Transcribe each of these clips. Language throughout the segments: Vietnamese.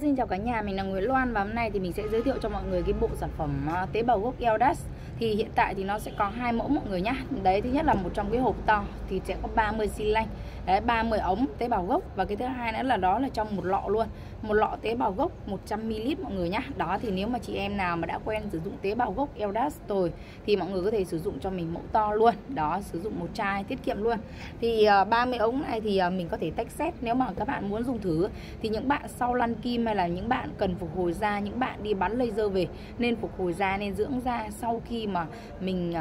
Xin chào cả nhà, mình là Nguyễn Loan và hôm nay thì mình sẽ giới thiệu cho mọi người cái bộ sản phẩm tế bào gốc Eldas. Thì hiện tại thì nó sẽ có hai mẫu mọi người nhá. Đấy, thứ nhất là một trong cái hộp to thì sẽ có 30 xi lanh. Đấy, 30 ống tế bào gốc, và cái thứ hai nữa là đó là trong một lọ luôn. Một lọ tế bào gốc 100ml mọi người nhá. Đó, thì nếu mà chị em nào mà đã quen sử dụng tế bào gốc Eldas rồi thì mọi người có thể sử dụng cho mình mẫu to luôn. Đó, sử dụng một chai tiết kiệm luôn. Thì 30 ống này thì mình có thể tách xét nếu mà các bạn muốn dùng thử. Thì những bạn sau lăn kim hay là những bạn cần phục hồi da, những bạn đi bắn laser về nên phục hồi da, nên dưỡng da sau khi mà mình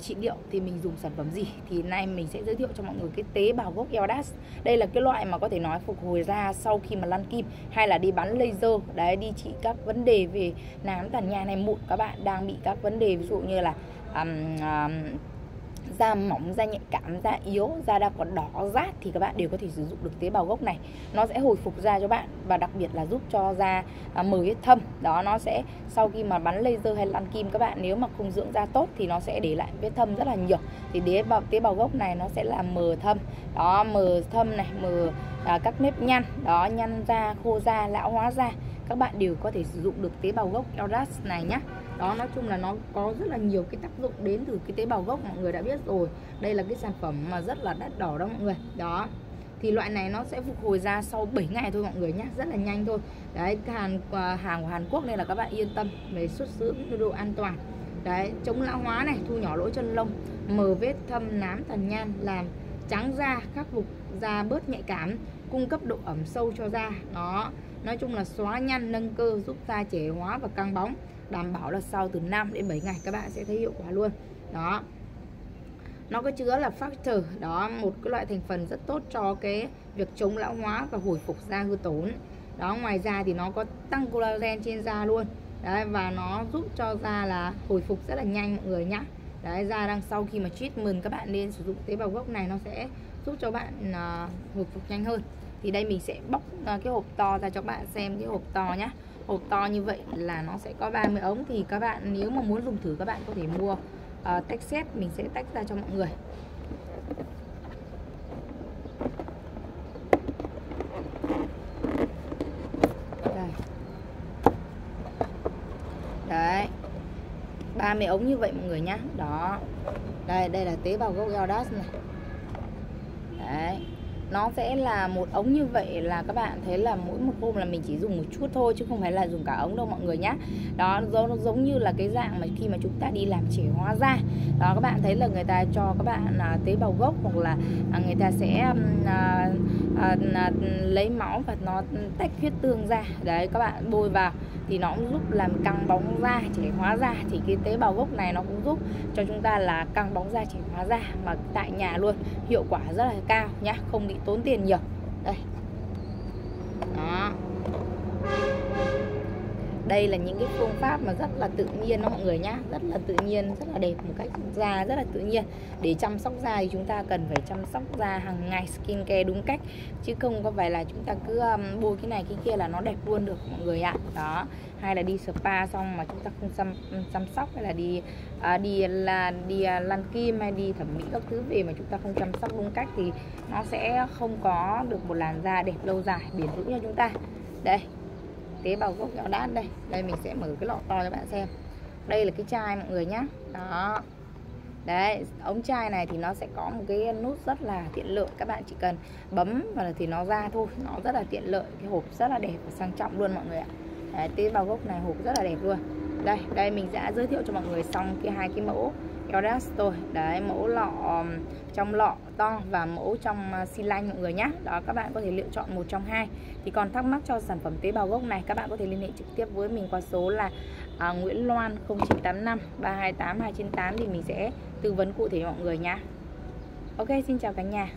trị liệu thì mình dùng sản phẩm gì, thì nay mình sẽ giới thiệu cho mọi người cái tế bào gốc Eldas. Đây là cái loại mà có thể nói phục hồi da sau khi mà lăn kim hay là đi bắn laser. Đấy, đi trị các vấn đề về nám, tàn nhang hay mụn. Các bạn đang bị các vấn đề ví dụ như là da mỏng, da nhạy cảm, da yếu, da đang còn đỏ rát thì các bạn đều có thể sử dụng được tế bào gốc này. Nó sẽ hồi phục da cho bạn và đặc biệt là giúp cho da mới thâm. Đó, nó sẽ sau khi mà bắn laser hay lăn kim các bạn nếu mà không dưỡng da tốt thì nó sẽ để lại vết thâm rất là nhiều. Thì tế bào gốc này nó sẽ là mờ thâm. Đó, mờ thâm này, mờ các nếp nhăn, đó, nhăn da, khô da, lão hóa da. Các bạn đều có thể sử dụng được tế bào gốc Eldas này nhé. Đó, nói chung là nó có rất là nhiều cái tác dụng đến từ cái tế bào gốc, mọi người đã biết rồi. Đây là cái sản phẩm mà rất là đắt đỏ đó mọi người. Đó, thì loại này nó sẽ phục hồi da sau 7 ngày thôi mọi người nhé, rất là nhanh thôi. Đấy, hàng của Hàn Quốc nên là các bạn yên tâm về xuất xứ, độ an toàn. Đấy, chống lão hóa này, thu nhỏ lỗ chân lông, mờ vết thâm, nám, tàn nhang, làm trắng da, khắc phục da bớt nhạy cảm, cung cấp độ ẩm sâu cho da. Đó, nói chung là xóa nhăn, nâng cơ, giúp da trẻ hóa và căng bóng. Đảm bảo là sau từ 5 đến 7 ngày các bạn sẽ thấy hiệu quả luôn. Đó, nó có chứa là factor, đó, một cái loại thành phần rất tốt cho cái việc chống lão hóa và hồi phục da hư tổn. Đó, ngoài ra thì nó có tăng collagen trên da luôn. Đấy, và nó giúp cho da là hồi phục rất là nhanh mọi người nhá. Đấy, da đang sau khi mà treatment các bạn nên sử dụng tế bào gốc này, nó sẽ giúp cho bạn hồi phục nhanh hơn. Thì đây mình sẽ bóc cái hộp to ra cho các bạn xem cái hộp to nhá. Hộp to như vậy là nó sẽ có 30 ống. Thì các bạn nếu mà muốn dùng thử các bạn có thể mua tách xét, mình sẽ tách ra cho mọi người. Đây. Đấy, 30 ống như vậy mọi người nhá. Đó, đây là tế bào gốc Eldas này. Đấy, nó sẽ là một ống như vậy là các bạn thấy là mỗi một hôm là mình chỉ dùng một chút thôi chứ không phải là dùng cả ống đâu mọi người nhé. Đó, nó giống như là cái dạng mà khi mà chúng ta đi làm trẻ hóa da. Đó, các bạn thấy là người ta cho các bạn tế bào gốc hoặc là người ta sẽ lấy máu và nó tách huyết tương ra. Đấy, các bạn bôi vào thì nó cũng giúp làm căng bóng da, trẻ hóa da. Thì cái tế bào gốc này nó cũng giúp cho chúng ta là căng bóng da, trẻ hóa da mà tại nhà luôn, hiệu quả rất là cao nhá, không bị tốn tiền nhiều. Đây, đó, đây là những cái phương pháp mà rất là tự nhiên đó mọi người nhá, rất là tự nhiên, rất là đẹp, một cách da rất là tự nhiên. Để chăm sóc da thì chúng ta cần phải chăm sóc da hàng ngày, skin care đúng cách chứ không có phải là chúng ta cứ bôi cái này cái kia là nó đẹp luôn được mọi người ạ. Đó, hay là đi spa xong mà chúng ta không chăm sóc, hay là đi lăn kim hay đi thẩm mỹ các thứ về mà chúng ta không chăm sóc đúng cách thì nó sẽ không có được một làn da đẹp lâu dài bền vững cho chúng ta. Đây, tế bào gốc Eldas đây. Đây mình sẽ mở cái lọ to cho bạn xem. Đây là cái chai mọi người nhá. Đó. Đấy, ống chai này thì nó sẽ có một cái nút rất là tiện lợi, các bạn chỉ cần bấm vào thì nó ra thôi, nó rất là tiện lợi. Cái hộp rất là đẹp và sang trọng luôn mọi người ạ. Đấy, tế bào gốc này hộp rất là đẹp luôn. Đây, đây mình đã giới thiệu cho mọi người xong cái hai cái mẫu Eldas rồi. Đấy, mẫu lọ trong lọ to và mẫu trong xi lanh mọi người nhé. Đó, các bạn có thể lựa chọn một trong hai. Thì còn thắc mắc cho sản phẩm tế bào gốc này, các bạn có thể liên hệ trực tiếp với mình qua số là Nguyễn Loan 0985 328 298 thì mình sẽ tư vấn cụ thể mọi người nhé. Ok, xin chào cả nhà.